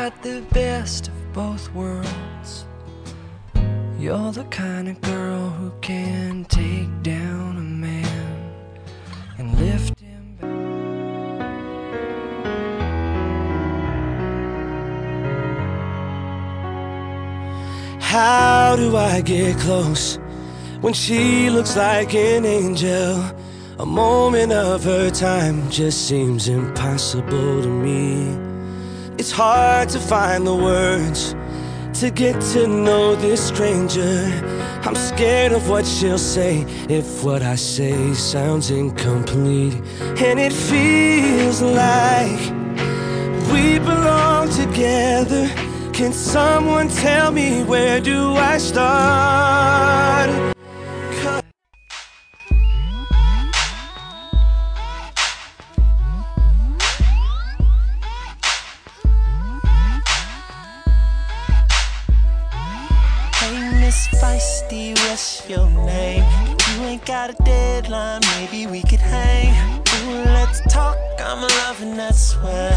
got the best of both worlds. You're the kind of girl who can take down a man and lift him back. How do I get close when she looks like an angel? A moment of her time just seems impossible to me. It's hard to find the words to get to know this stranger. I'm scared of what she'll say if what I say sounds incomplete. And it feels like we belong together. Can someone tell me, where do I start? Feisty, what's your name? You ain't got a deadline, maybe we could hang. Ooh, let's talk, I'm loving that sweat.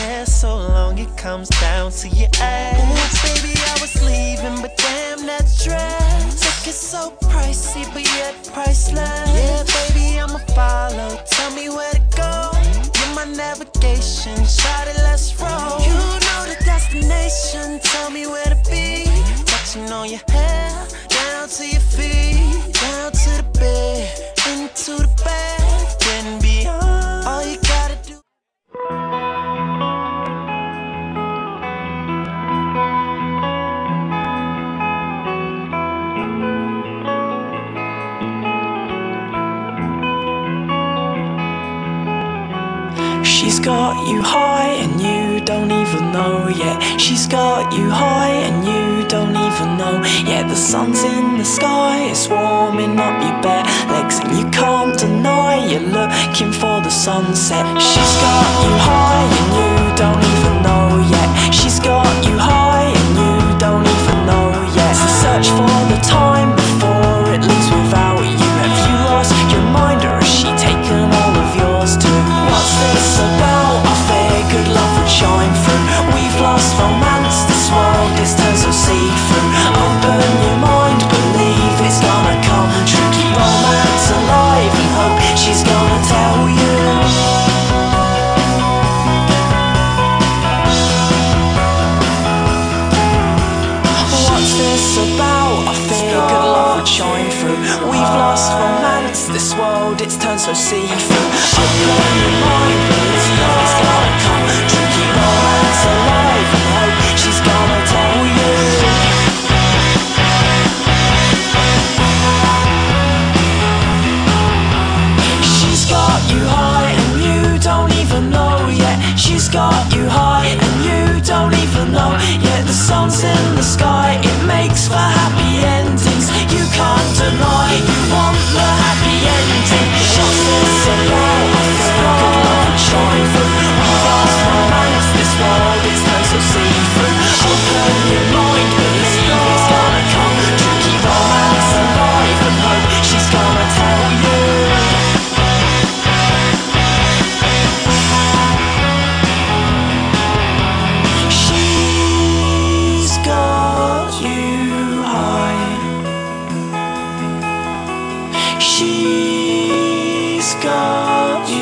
Yeah, so long it comes down to your ass. Ooh, baby, I was leaving, but damn that dress. Look, it's so pricey, but yet priceless. Yeah, baby, I'ma follow, tell me where to go. You're my navigation, shawty, let's roll. You know the destination, tell me where to be. Touching on your hair, down to your feet, down to the bed, into the bed, then beyond. All you gotta do. She's got you high and you don't even know yet. She's got you high and you don't even know yet. The sun's in the sky, it's warming up your bare legs, and you can't deny you're looking for the sunset. She's got you high and you don't even know yet. She's got you high and you don't even know yet. It's the search for the time before it leaves without you. Have you lost your mind, or has she taken all of yours too? What's this about? I fear good love would shine through. We've lost romance, this world is turns so see-through. Open your mind, believe it's gonna come true. Keep romance alive and hope she's gonna tell you. What's this about? I fear good love would shine through. We've lost romance, this world it's turned so see-through. Open your mind, believe it's gonna come true. Keep romance alive and hope she's gonna tell you. She's got you high and you don't even know yet. She's got you high and you don't even know yet. The sun's in the sky, it makes for happy endings. You can't deny you want the happy ending. What's this about? It's not a love shine through. We've lost romance, this world it's no so see through. Open your mind, believe it's gonna come true. Keep romance alive and hope she's gonna tell you. She's got you high. She's got you.